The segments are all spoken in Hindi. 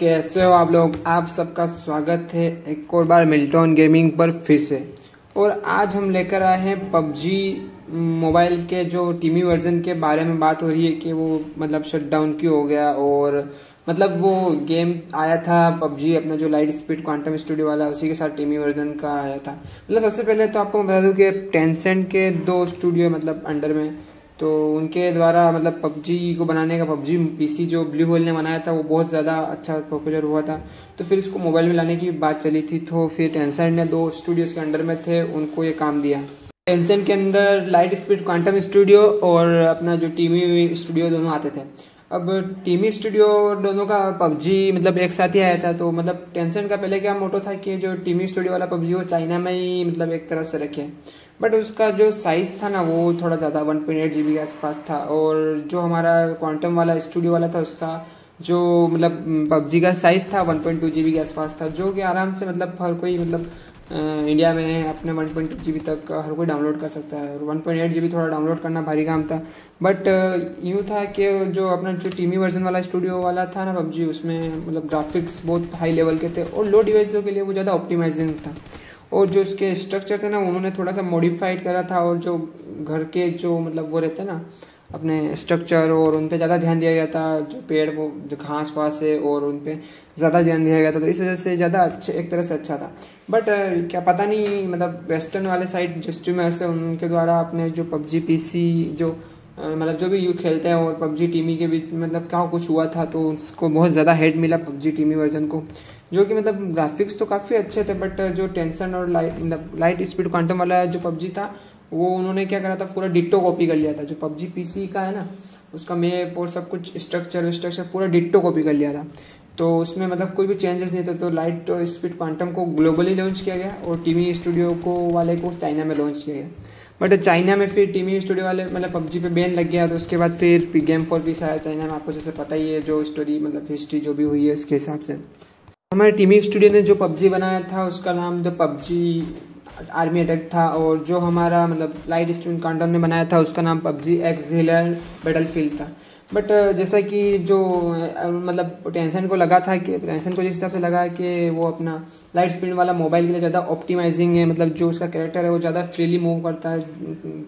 कैसे हो आप लोग। आप सबका स्वागत है एक और बार मिल्टन गेमिंग पर फिर से। और आज हम लेकर आए हैं पबजी मोबाइल के जो टीमी वर्जन के बारे में बात हो रही है कि वो मतलब शटडाउन क्यों हो गया, और मतलब वो गेम आया था पबजी अपना जो लाइट स्पीड क्वांटम स्टूडियो वाला, उसी के साथ टीमी वर्जन का आया था। मतलब सबसे पहले तो आपको मैं बता दूं कि टेंसेंट के दो स्टूडियो मतलब अंडर में, तो उनके द्वारा मतलब पबजी को बनाने का पबजी पीसी जो ब्लूहोल ने बनाया था वो बहुत ज़्यादा अच्छा पॉपुलर हुआ था, तो फिर इसको मोबाइल में लाने की बात चली थी। तो फिर टेंसेंट ने दो स्टूडियोज़ के अंडर में थे उनको ये काम दिया। टेंसेंट के अंदर लाइट स्पीड क्वांटम स्टूडियो और अपना जो टीमी स्टूडियो दोनों आते थे। अब टीमी स्टूडियो दोनों का पबजी मतलब एक साथ ही आया था, तो मतलब टेंसेंट का पहले क्या मोटो था कि जो टीमी स्टूडियो वाला पबजी वो चाइना में ही मतलब एक तरह से रखे, बट उसका जो साइज़ था ना वो थोड़ा ज़्यादा 1.8 GB के आसपास था। और जो हमारा क्वांटम वाला स्टूडियो वाला था उसका जो मतलब पबजी का साइज़ था 1.2 GB के आसपास था, जो कि आराम से मतलब हर कोई मतलब इंडिया में अपने 1.2 GB तक हर कोई डाउनलोड कर सकता है। और 1.8 GB थोड़ा डाउनलोड करना भारी काम था, बट यूँ था कि जो अपना जो टीमी वर्जन वाला स्टूडियो वाला था ना पबजी, उसमें मतलब ग्राफिक्स बहुत हाई लेवल के थे और लो डिवाइसों के लिए वो ज़्यादा ऑप्टिमाइजिंग था। और जो उसके स्ट्रक्चर थे ना उन्होंने थोड़ा सा मॉडिफाइड करा था, और जो घर के जो मतलब वो रहते ना अपने स्ट्रक्चर और उन पे ज़्यादा ध्यान दिया गया था, जो पेड़ वो जो घास वास है और उन पे ज़्यादा ध्यान दिया गया था, तो इस वजह से ज़्यादा अच्छे एक तरह से अच्छा था। बट क्या पता नहीं मतलब वेस्टर्न वाले साइड जो स्ट्रीमर्स है उनके द्वारा अपने जो पबजी पीसी जो मतलब जो भी यू खेलते हैं और पबजी टीमी के बीच मतलब क्या कुछ हुआ था, तो उसको बहुत ज़्यादा हेट मिला पबजी टीमी वर्जन को, जो कि मतलब ग्राफिक्स तो काफ़ी अच्छे थे, बट जो टेंसेंट और लाइट स्पीड क्वांटम वाला जो पबजी था वो उन्होंने क्या करा था पूरा डिट्टो कॉपी कर लिया था। जो पबजी पीसी का है ना उसका मैप और सब कुछ स्ट्रक्चर पूरा डिट्टो कॉपी कर लिया था, तो उसमें मतलब कोई भी चेंजेस नहीं थे। तो लाइट स्पीड क्वांटम को ग्लोबली लॉन्च किया गया और टीमी स्टूडियो को वाले को चाइना में लॉन्च किया गया, बट चाइना में फिर टीमी स्टूडियो वाले मतलब पबजी पे बैन लग गया। तो उसके बाद फिर गेम फॉर पीस आया चाइना में, आपको जैसे पता ही है जो स्टोरी मतलब हिस्ट्री जो भी हुई है उसके हिसाब से। हमारे टीमी स्टूडियो ने जो पबजी बनाया था उसका नाम द पबजी आर्मी अटैक था, और जो हमारा मतलब लाइट स्पीड क्वांटम ने बनाया था उसका नाम पबजी एक्स हिलर बैटलफील्ड था। बट जैसा कि जो मतलब टेंसेंट को लगा था कि टेंसेंट को जिस हिसाब से लगा कि वो अपना लाइट स्पीड वाला मोबाइल के लिए ज़्यादा ऑप्टिमाइजिंग है, मतलब जो उसका कैरेक्टर है वो ज़्यादा फ्रीली मूव करता है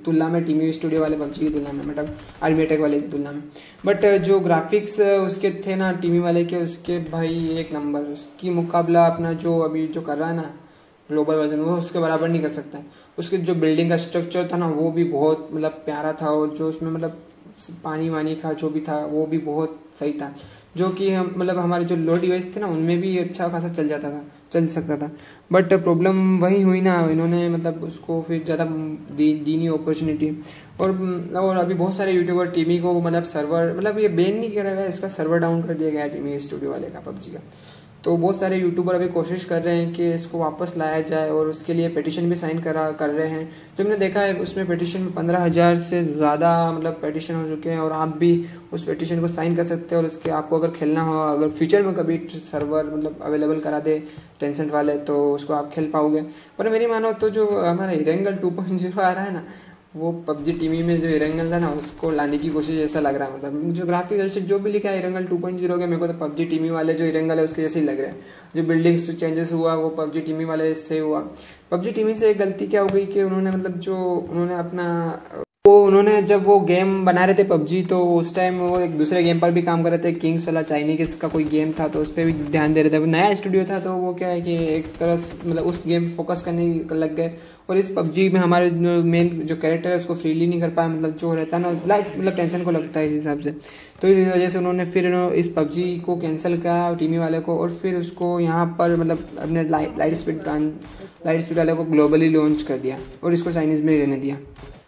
तुलना में टीमी स्टूडियो वाले पबजी की तुलना में, मतलब आर्मी अटैक वाले की तुलना में। बट जो ग्राफिक्स उसके थे ना टीमी वाले के, उसके भाई एक नंबर, उसकी मुकाबला अपना जो अभी जो कर रहा है ना ग्लोबल वर्जन वो उसके बराबर नहीं कर सकता है। उसके जो बिल्डिंग का स्ट्रक्चर था ना वो भी बहुत मतलब प्यारा था, और जो उसमें मतलब पानी वानी का जो भी था वो भी बहुत सही था, जो कि हम मतलब हमारे जो लो डिवाइस थे ना उनमें भी अच्छा खासा चल जाता था, चल सकता था। बट प्रॉब्लम वही हुई ना, इन्होंने मतलब उसको फिर ज़्यादा दी नहीं अपॉर्चुनिटी। और अभी बहुत सारे यूट्यूबर टीमी को मतलब सर्वर मतलब ये बैन नहीं किया गया, इसका सर्वर डाउन कर दिया गया टीमी स्टूडियो वाले का पबजी का। तो बहुत सारे यूट्यूबर अभी कोशिश कर रहे हैं कि इसको वापस लाया जाए, और उसके लिए पिटिशन भी साइन कर रहे हैं। जो हमने देखा है उसमें पिटिशन में 15,000 से ज़्यादा मतलब पिटिशन हो चुके हैं, और आप भी उस पिटिशन को साइन कर सकते हैं। और इसके आपको अगर खेलना हो, अगर फ्यूचर में कभी सर्वर मतलब अवेलेबल करा दे टेंसेंट वाले तो उसको आप खेल पाओगे। पर मेरी मानो तो जो हमारा इरेंगल 2.0 आ रहा है ना वो पबजी टीमी में जो इरेंगल था ना उसको लाने की कोशिश ऐसा लग रहा है, मतलब जो ग्राफिक्स जो भी लिखा है इरेंगल 2.0 के, मेरे को तो पबजी टीमी वाले जो इरेंगल है उसके जैसे ही लग रहा है। जो बिल्डिंग्स चेंजेस हुआ वो पबजी टीमी वाले से हुआ। पबजी टीमी से एक गलती क्या हो गई कि उन्होंने मतलब जो उन्होंने अपना उन्होंने जब वो गेम बना रहे थे पबजी, तो उस टाइम वो एक दूसरे गेम पर भी काम कर रहे थे, किंग्स वाला चाइनीज का कोई गेम था तो उस पर भी ध्यान दे रहे थे। नया स्टूडियो था तो वो क्या है कि एक तरह से मतलब उस गेम पर फोकस करने लग गए, और इस पबजी में हमारे मेन जो कैरेक्टर है उसको फ्रीली नहीं कर पाया, मतलब जो रहता है ना लाइक मतलब टेंसेंट को लगता है इस हिसाब से। तो इस वजह से उन्होंने फिर इस पबजी को कैंसिल किया टीमी वाले को, और फिर उसको यहाँ पर मतलब अपने लाइट स्पीड वाले को ग्लोबली लॉन्च कर दिया और इसको चाइनीज़ में रहने दिया।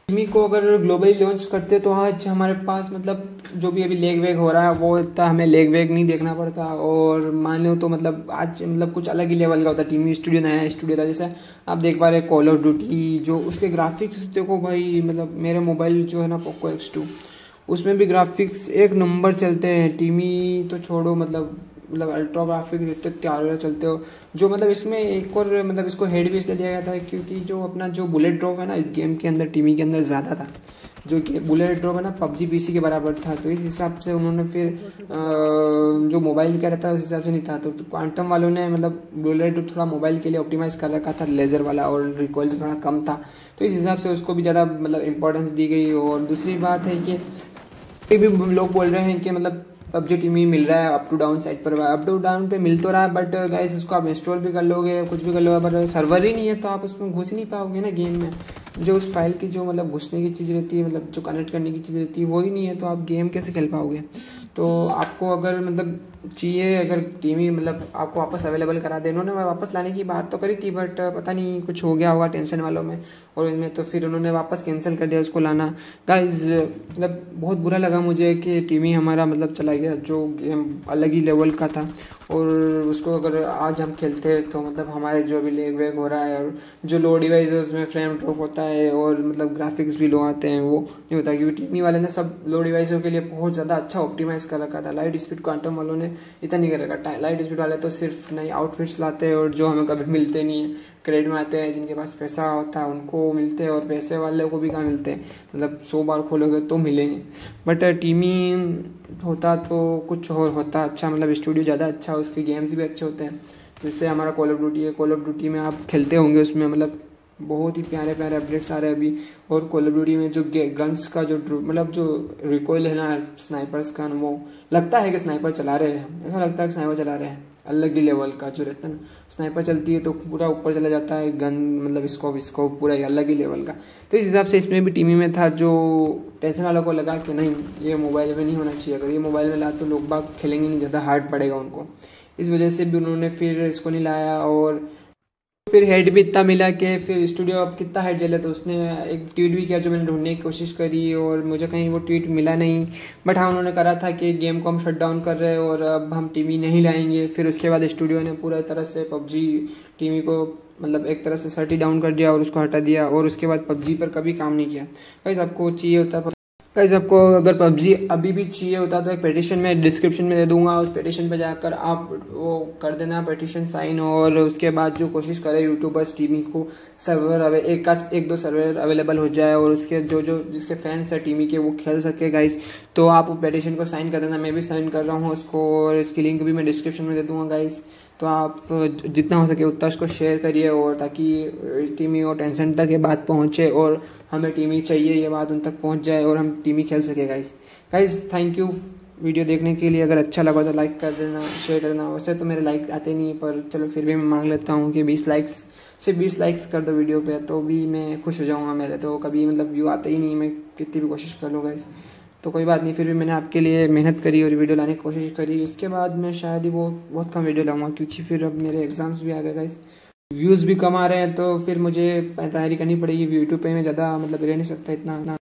टीमी को अगर ग्लोबली लॉन्च करते तो आज हमारे पास मतलब जो भी अभी लेग वेग हो रहा है वो इतना हमें लेग वेग नहीं देखना पड़ता, और मान लो तो मतलब आज मतलब कुछ अलग ही लेवल का होता। टीमी स्टूडियो नया स्टूडियो था, जैसे आप देख पा रहे हैं कॉल ऑफ ड्यूटी जो उसके ग्राफिक्स देखो भाई, मतलब मेरे मोबाइल जो है ना पोको X2 उसमें भी ग्राफिक्स एक नंबर चलते हैं। टीमी तो छोड़ो मतलब अल्ट्रा ग्राफिक जितने त्यार चलते हो जो मतलब इसमें एक और मतलब इसको हेड भी इसलिए दिया गया था क्योंकि जो अपना जो बुलेट ड्रॉप है ना इस गेम के अंदर टीमी के अंदर ज़्यादा था, जो कि बुलेट ड्रॉप है ना पबजी पीसी के बराबर था। तो इस हिसाब से उन्होंने फिर जो मोबाइल का रहता है उस हिसाब से नहीं था। तो क्वांटम वालों ने मतलब बुलेट ड्रॉप थोड़ा मोबाइल के लिए ऑप्टिमाइज़ कर रखा था, लेज़र वाला, और रिकॉइल भी थोड़ा कम था, तो इस हिसाब से उसको भी ज़्यादा मतलब इंपॉर्टेंस दी गई। और दूसरी बात है कि ये भी लोग बोल रहे हैं कि मतलब अब जो टीम ही मिल रहा है अप टू डाउन साइड पर, अप टू डाउन पे मिल तो रहा है बट गाइस इसको आप इंस्टॉल भी कर लोगे, कुछ भी कर लोगे, पर सर्वर ही नहीं है तो आप उसमें घुस ही नहीं पाओगे ना गेम में। जो उस फाइल की जो मतलब घुसने की चीज़ रहती है, मतलब जो कनेक्ट करने की चीज़ रहती है वो ही नहीं है, तो आप गेम कैसे खेल पाओगे। तो आपको अगर मतलब चाहिए, अगर टीम ही मतलब आपको वापस अवेलेबल करा दे, उन्होंने वापस लाने की बात तो करी थी बट पता नहीं कुछ हो गया होगा टेंशन वालों में, और इनमें तो फिर उन्होंने वापस कैंसिल कर दिया उसको लाना। गाइस मतलब बहुत बुरा लगा मुझे कि टीम ही हमारा मतलब चला गया, जो गेम अलग ही लेवल का था, और उसको अगर आज हम खेलते तो मतलब हमारे जो भी लेग वेग हो रहा है और जो लो डिवाइस है उसमें फ्रेम ड्रॉप होता है और मतलब ग्राफिक्स भी लो आते हैं, वो नहीं होता, क्योंकि टीमी वाले ने सब लो डिवाइसों के लिए बहुत ज़्यादा अच्छा ऑप्टिमाइज़ कर रखा था। लाइट स्पीड क्वांटम वालों ने इतना नहीं कर रखा। लाइट स्पीड वाले तो सिर्फ नए आउटफिट्स लाते हैं और जो हमें कभी मिलते नहीं है, क्रेडिट में आते हैं, जिनके पास पैसा होता है उनको मिलते हैं, और पैसे वाले को भी कहाँ मिलते हैं, मतलब 100 बार खोलोगे तो मिलेंगे। बट टीमी होता तो कुछ और होता अच्छा, मतलब स्टूडियो ज़्यादा अच्छा, उसके गेम्स भी अच्छे होते हैं। जैसे हमारा कॉल ऑफ ड्यूटी है, कॉल ऑफ ड्यूटी में आप खेलते होंगे, उसमें मतलब बहुत ही प्यारे प्यारे अपडेट्स आ रहे हैं अभी। और कॉल ऑफ ड्यूटी में जो गन्स का जो मतलब जो रिकॉइल है ना स्नाइपर्स का, वो लगता है कि स्नाइपर चला रहे हैं, ऐसा लगता है कि स्नाइपर चला रहे हैं, अलग ही लेवल का जो रहता है ना, स्नाइपर चलती है तो पूरा ऊपर चला जाता है गन, मतलब स्कोप स्कोप पूरा ही अलग ही लेवल का। तो इस हिसाब से इसमें भी टीमी में था, जो टेंशन वालों को लगा कि नहीं ये मोबाइल में नहीं होना चाहिए, अगर ये मोबाइल में ला तो लोग बाग खेलेंगे नहीं, ज़्यादा हार्ड पड़ेगा उनको, इस वजह से भी उन्होंने फिर इसको नहीं लाया। और फिर हेड भी इतना मिला कि फिर स्टूडियो अब कितना हेड जले, तो उसने एक ट्वीट भी किया जो मैंने ढूंढने की कोशिश करी और मुझे कहीं वो ट्वीट मिला नहीं, बट हाँ उन्होंने करा था कि गेम को हम शट डाउन कर रहे हैं और अब हम टीवी नहीं लाएंगे। फिर उसके बाद स्टूडियो ने पूरा तरह से पबजी टीवी को मतलब एक तरह से शट ही डाउन कर दिया और उसको हटा दिया, और उसके बाद पबजी पर कभी काम नहीं किया। गाइस आपको चाहिए होता है, गाइस आपको अगर पबजी अभी भी चाहिए होता तो एक पेटिशन में डिस्क्रिप्शन में दे दूंगा, उस पेटिशन पर जाकर आप वो कर देना, पेटिशन साइन, और उसके बाद जो कोशिश करें यूट्यूबर्स टीमी को सर्वर एक दो सर्वर अवेलेबल हो जाए और उसके जो जिसके फैंस है टीमी के वो खेल सके। गाइस तो आप वो पेटिशन को साइन कर देना, मैं भी साइन कर रहा हूँ उसको, और इसकी लिंक भी मैं डिस्क्रिप्शन में दे दूँगा। गाइस तो आप जितना हो सके उतना उसको शेयर करिए, और ताकि टीमी और टेंसेंट तक ये बात पहुँचे और हमें टीमी चाहिए ये बात उन तक पहुँच जाए और हम टीमी खेल सके। गाइस थैंक यू वीडियो देखने के लिए। अगर अच्छा लगा तो लाइक कर देना, शेयर कर देना। वैसे तो मेरे लाइक आते नहीं है पर चलो फिर भी मैं मांग लेता हूँ कि 20 लाइक्स, सिर्फ 20 लाइक्स कर दो वीडियो पे तो भी मैं खुश हो जाऊँगा। मेरे तो कभी मतलब व्यू आते ही नहीं, मैं कितनी भी कोशिश कर लूँ गाइस, तो कोई बात नहीं, फिर भी मैंने आपके लिए मेहनत करी और वीडियो लाने की कोशिश करी। उसके बाद मैं शायद ही वो बहुत कम वीडियो लाऊंगा क्योंकि फिर अब मेरे एग्ज़ाम्स भी आ गए गाइस, व्यूज़ भी कम आ रहे हैं, तो फिर मुझे तैयारी करनी पड़ेगी यूट्यूब पे, मैं ज़्यादा मतलब रह नहीं सकता इतना।